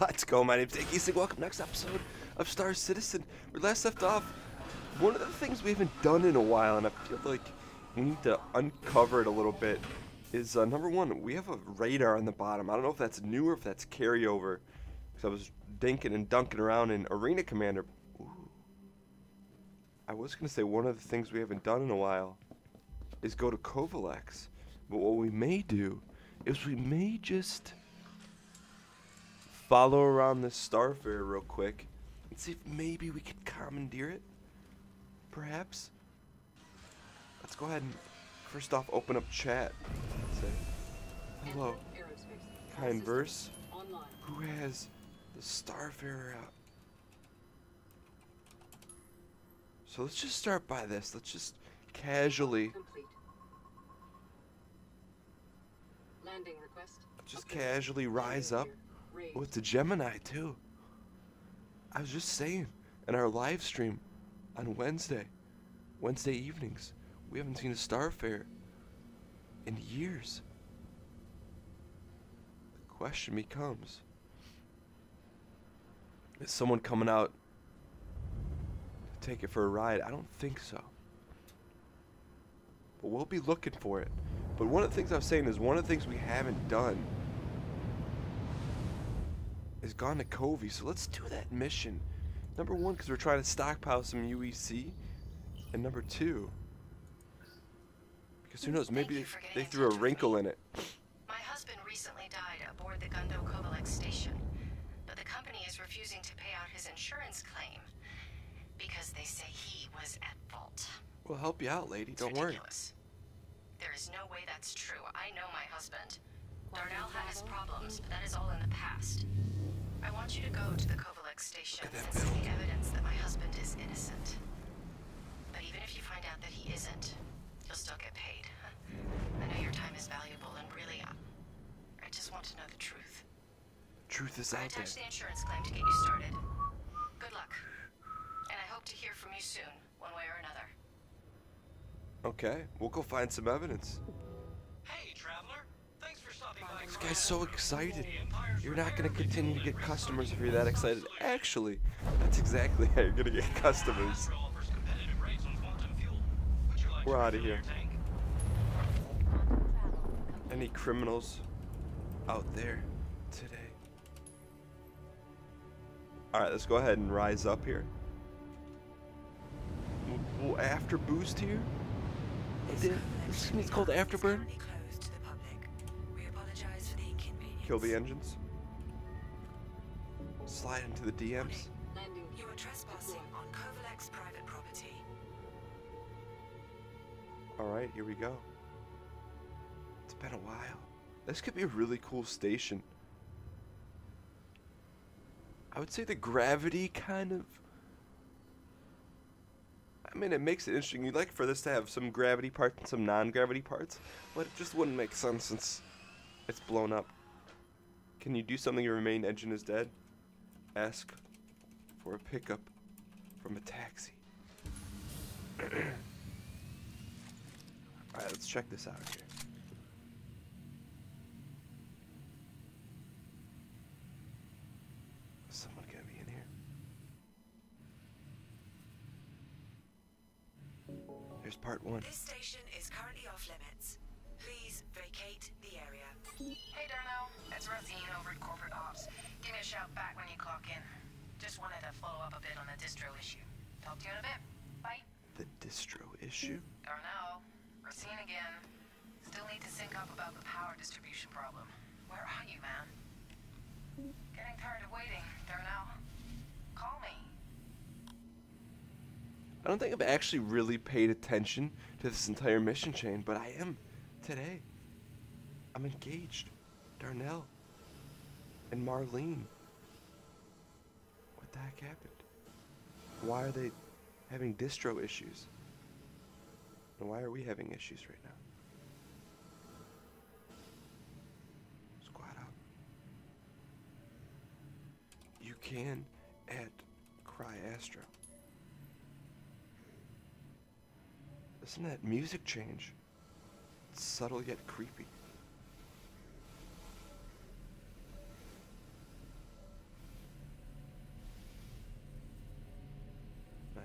Let's go, my name's Dan Gheesling. Welcome to next episode of Star Citizen. We last left off one of the things we haven't done in a while, and I feel like we need to uncover it a little bit, is number one, we have a radar on the bottom. I don't know if that's new or if that's carryover, because I was dinking and dunking around in Arena Commander. Ooh. I was going to say one of the things we haven't done in a while is go to Kovalex, but what we may do is we may just follow around this Starfarer real quick and see if maybe we could commandeer it, perhaps. Let's go ahead and first off open up chat. Say hello, Kindverse. Who has the Starfarer out? So let's just start by this. Let's just casually landing request. Just casually rise up. Oh, it's a Gemini too. I was just saying, in our live stream on Wednesday evenings, we haven't seen a Starfarer in years. The question becomes, is someone coming out to take it for a ride? I don't think so, but we'll be looking for it. But one of the things I was saying is one of the things we haven't done has gone to Covey, so let's do that mission. Number one, because we're trying to stockpile some UEC, and number two, because who knows, maybe they threw a wrinkle in it. My husband recently died aboard the Gundo Kovalek station, but the company is refusing to pay out his insurance claim because they say he was at fault. We'll help you out, lady. Don't worry. There is no way that's true. I know my husband. Darnell had his problems, but that is all in the past. I want you to go to the Kovalex station and see the evidence that my husband is innocent. But even if you find out that he isn't, you'll still get paid. I know your time is valuable, and really, I just want to know the truth. Truth is out there. I attached the insurance claim to get you started. Good luck. And I hope to hear from you soon, one way or another. Okay, we'll go find some evidence. Hey, traveler. Thanks for stopping by. This guy's so excited. You're not going to continue to get customers if you're that excited. Actually, that's exactly how you're going to get customers. We're out of here. Any criminals out there today? Alright, let's go ahead and rise up here. We'll after boost here. It's called Afterburn. Kill the engines. Slide into the DMs. You are trespassing on Kovalek's private property. Alright, here we go. It's been a while. This could be a really cool station. I would say the gravity kind of, I mean, it makes it interesting. You'd like for this to have some gravity parts and some non-gravity parts, but it just wouldn't make sense since it's blown up. Can you do something to remain engine is dead? Ask for a pickup from a taxi. Alright, let's check this out here. Is someone gonna be in here? Here's part one. This station is currently off limits. Please vacate the area. Hey Darnell, it's Racine over at Corporate Ops. Give me a shout back when you clock in. Just wanted to follow up a bit on the distro issue. Talk to you in a bit. Bye. The distro issue? Darnell. Racine again. Still need to sync up about the power distribution problem. Where are you, man? Getting tired of waiting, Darnell. Call me. I don't think I've actually really paid attention to this entire mission chain, but I am today. I'm engaged. Darnell. And Marlene. What the heck happened? Why are they having distro issues? And why are we having issues right now? Squad up. You can at Cry Astro. Listen to that music change. It's subtle yet creepy.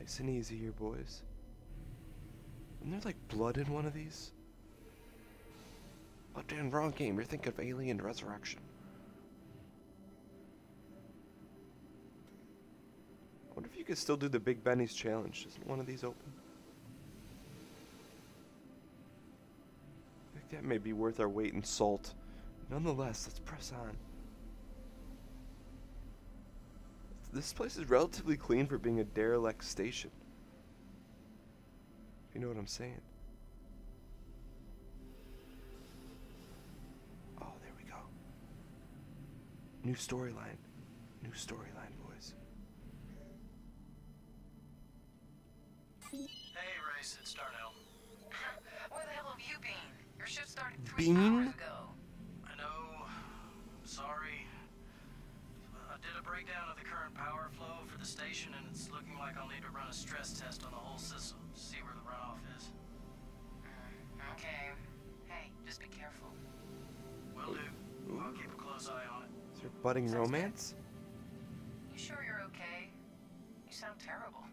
nice and easy here, boys. Isn't there, like, blood in one of these? Oh, damn, wrong game. You're thinking of Alien Resurrection. I wonder if you could still do the Big Benny's challenge. Isn't one of these open? I think that may be worth our weight in salt. Nonetheless, let's press on. This place is relatively clean for being a derelict station. If you know what I'm saying. Oh, there we go. New storyline. New storyline, boys. Hey, Race, it's Darnell. Where the hell have you been? Your shift started 3 hours ago. I know. Sorry. I did a breakdown of the current power flow for the station, and it's looking like I'll need to run a stress test on the whole system to see where the runoff is. Okay. Hey, just be careful. Will do. Ooh. I'll keep a close eye on it. Is there budding sounds romance? Good. You sure you're okay? You sound terrible.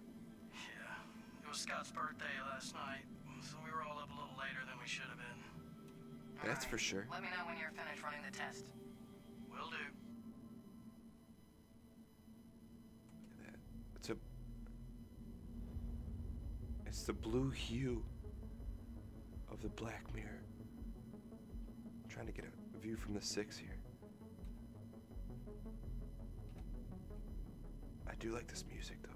Yeah. It was Scott's birthday last night, so we were all up a little later than we should have been. That's right. For sure. Let me know when you're finished running the test. Will do. It's the blue hue of the black mirror. I'm trying to get a view from the 6 here. I do like this music though.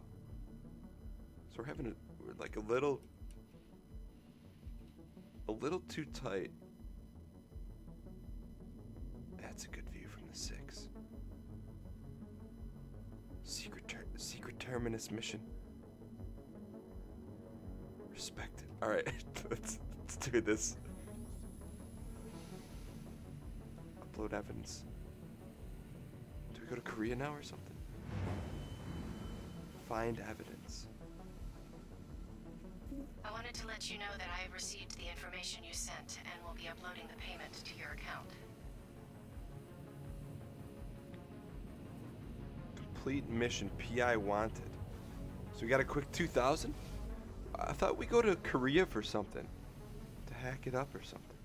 So we're having we're like a little too tight. That's a good view from the 6. Secret terminus mission. Respect it. All right, let's do this. Upload evidence. Do we go to Korea now or something? Find evidence. I wanted to let you know that I have received the information you sent and will be uploading the payment to your account. Complete mission, PI wanted. So we got a quick 2,000? I thought we go to Korea for something. To hack it up or something.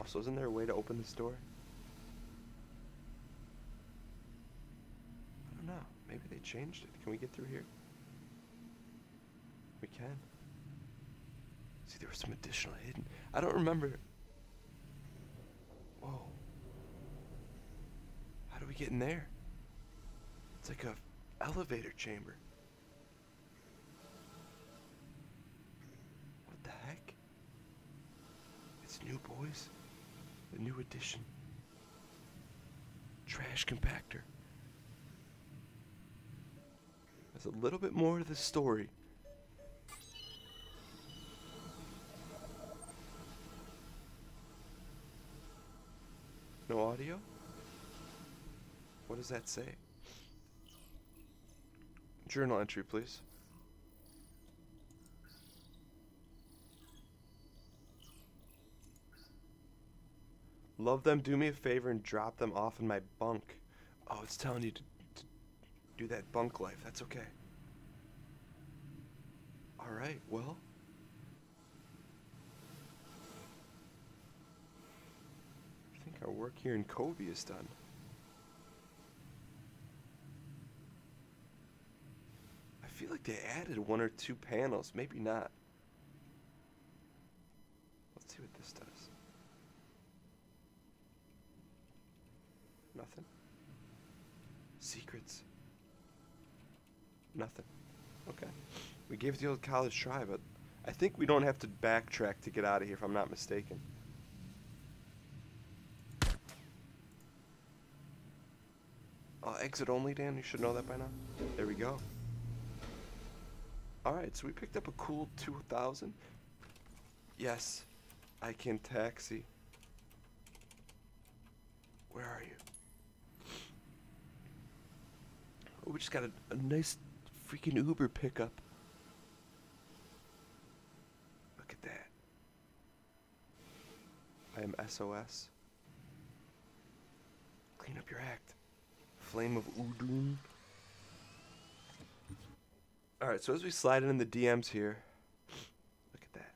Also, isn't there a way to open this door? I don't know. Maybe they changed it. Can we get through here? We can. See, there was some additional hidden. I don't remember. Whoa. How do we get in there? It's like a elevator chamber. What the heck? It's new, boys. The new edition. Trash compactor. There's a little bit more to the story. No audio? What does that say? Journal entry, please. Love them, do me a favor and drop them off in my bunk. Oh, it's telling you to do that bunk life. That's okay. Alright, well. I think our work here in Kobe is done. I feel like they added 1 or 2 panels, maybe not. Let's see what this does. Nothing. Secrets. Nothing. Okay. We gave the old college try, but I think we don't have to backtrack to get out of here if I'm not mistaken. Oh, exit only, Dan. You should know that by now. There we go. Alright, so we picked up a cool 2,000. Yes, I can taxi. Where are you? Oh, we just got a nice freaking Uber pickup. Look at that. I am SOS. Clean up your act. Flame of Udun. Alright, so as we slide in the DMs here, look at that.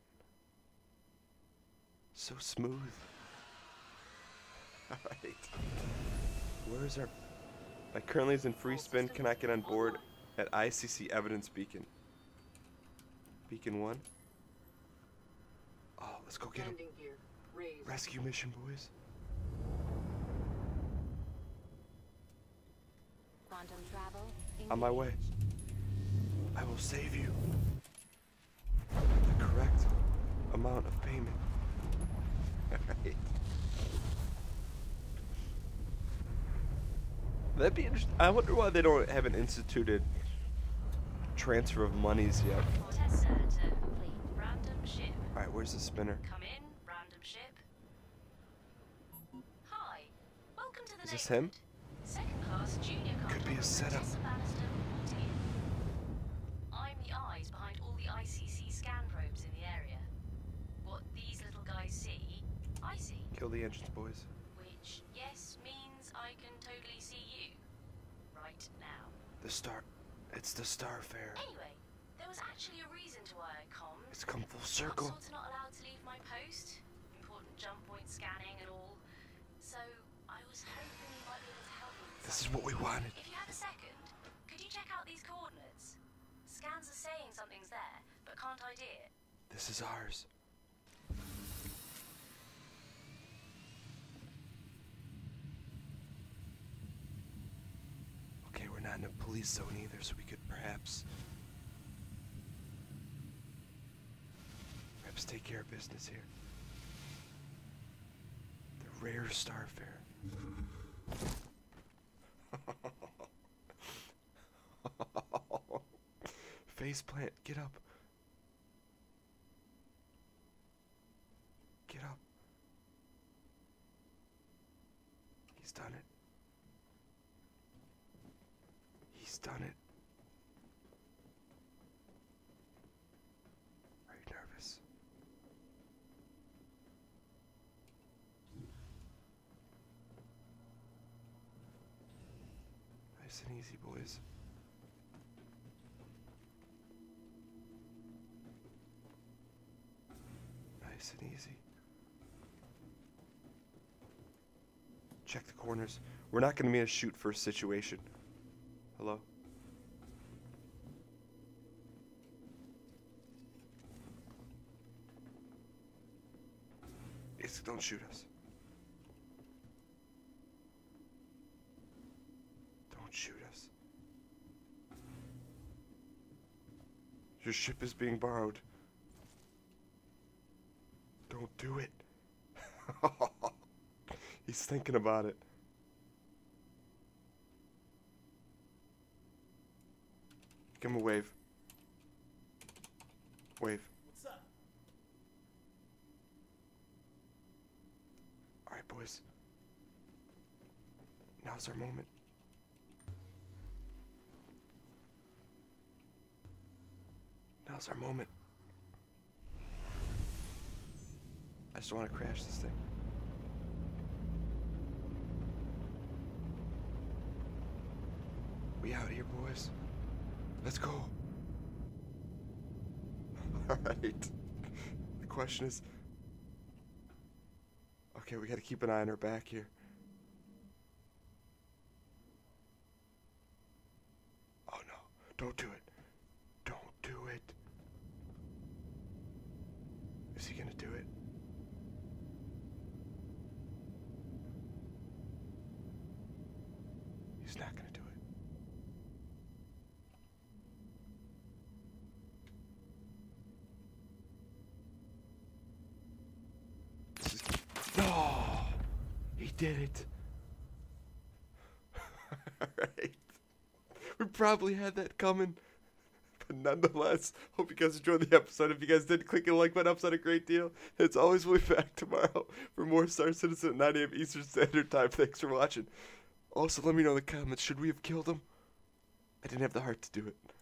So smooth. Alright. Where is our... I currently is in free spin, cannot get on board at ICC Evidence Beacon. Beacon 1. Oh, let's go get him. Rescue mission, boys. Quantum travel. On my way. I will save you. With the correct amount of payment. Alright. That'd be interesting. I wonder why they don't haven't instituted transfer of monies yet. Alright, where's the spinner? Come in, random ship. Hi. Welcome to the Is this him? Second class junior could be a setup. I'm the eyes behind all the ICC scan probes in the area. What these little guys see, I see. Kill the engines, boys. Which, yes, means I can totally see you. Right now. The star... It's the Starfarer. Anyway, there was actually a reason to why I commed. It's come full circle. I'm sort of not allowed to leave my post. Important jump point scanning and all. So, I was hoping you might be able to help me. This is what we wanted. If you have a second, could you check out these coordinates? Scans are saying something's there, but can't ID it. This is ours. Not in a police zone either, so we could perhaps take care of business here. The rare Starfarer. Faceplant, get up. Get up. He's done it. Done it. Are you nervous? Nice and easy, boys. Nice and easy. Check the corners. We're not going to be in a shoot first situation. Hello? It's, don't shoot us. Don't shoot us. Your ship is being borrowed. Don't do it. He's thinking about it. Give him a wave. Wave. What's up? Alright, boys. Now's our moment. Now's our moment. I just want to crash this thing. We out here, boys. Let's go. Alright. The question is... Okay, we gotta keep an eye on her back here. Oh no. Don't do it. Don't do it. Is he gonna do it? He's not gonna do it. Did it. Alright. We probably had that coming. But nonetheless, hope you guys enjoyed the episode. If you guys did, click the like button. Helps out a great deal. It's always, we'll be back tomorrow for more Star Citizen at 9 a.m. Eastern Standard Time. Thanks for watching. Also, let me know in the comments, should we have killed him? I didn't have the heart to do it.